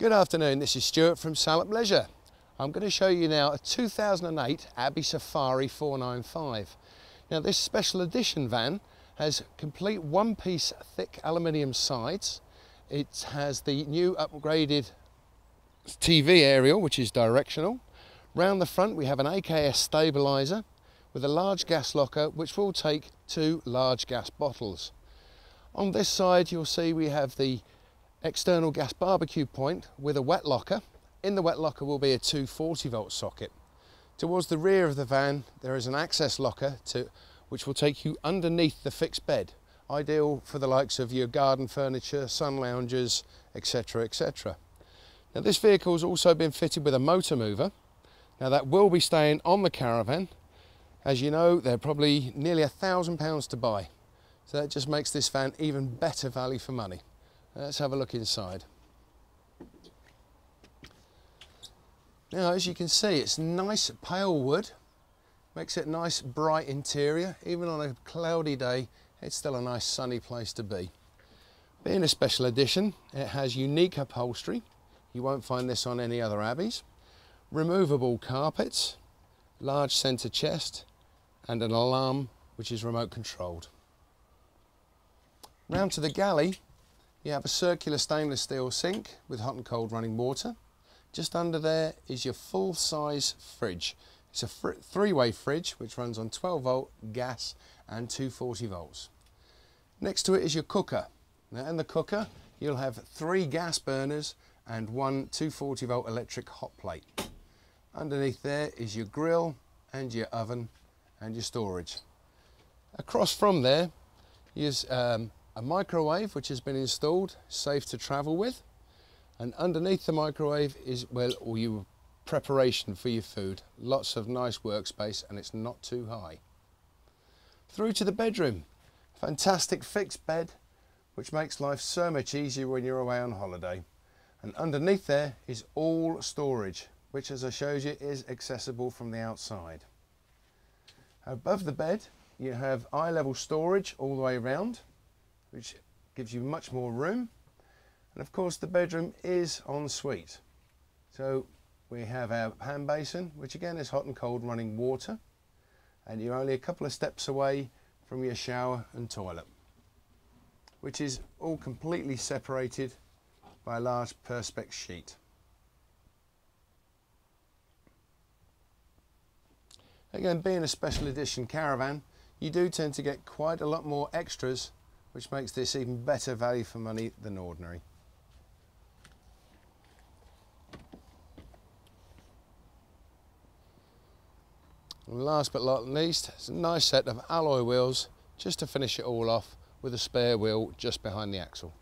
Good afternoon, this is Stuart from Salop Leisure. I'm going to show you now a 2008 Abbey Safari 495. Now this special edition van has complete one-piece thick aluminium sides. It has the new upgraded TV aerial, which is directional. Round the front we have an AKS stabiliser with a large gas locker which will take two large gas bottles. On this side you'll see we have the external gas barbecue point with a wet locker. In the wet locker will be a 240-volt socket. Towards the rear of the van there is an access locker which will take you underneath the fixed bed, ideal for the likes of your garden furniture, sun lounges, etc, etc. Now this vehicle has also been fitted with a motor mover. Now that will be staying on the caravan. As you know, they're probably nearly £1,000 to buy, so that just makes this van even better value for money. Let's have a look inside. Now as you can see, it's nice pale wood, makes it nice bright interior. Even on a cloudy day, it's still a nice sunny place to be. Being a special edition, it has unique upholstery. You won't find this on any other Abbeys. Removable carpets, large centre chest and an alarm which is remote controlled. Round to the galley, you have a circular stainless steel sink with hot and cold running water. Just under there is your full-size fridge. It's a three-way fridge which runs on 12-volt gas and 240 volts. Next to it is your cooker. Now in the cooker you'll have three gas burners and one 240-volt electric hot plate. Underneath there is your grill and your oven and your storage. Across from there is a microwave which has been installed, safe to travel with. And underneath the microwave is, well, all your preparation for your food. Lots of nice workspace and it's not too high. Through to the bedroom. Fantastic fixed bed, which makes life so much easier when you're away on holiday. And underneath there is all storage, which, as I showed you, is accessible from the outside. Above the bed, you have eye-level storage all the way around, which gives you much more room. And of course the bedroom is en suite. So we have our hand basin, which again is hot and cold running water, and you're only a couple of steps away from your shower and toilet, which is all completely separated by a large perspex sheet. Again, being a special edition caravan, you do tend to get quite a lot more extras, which makes this even better value for money than ordinary. And last but not least, it's a nice set of alloy wheels just to finish it all off with a spare wheel just behind the axle.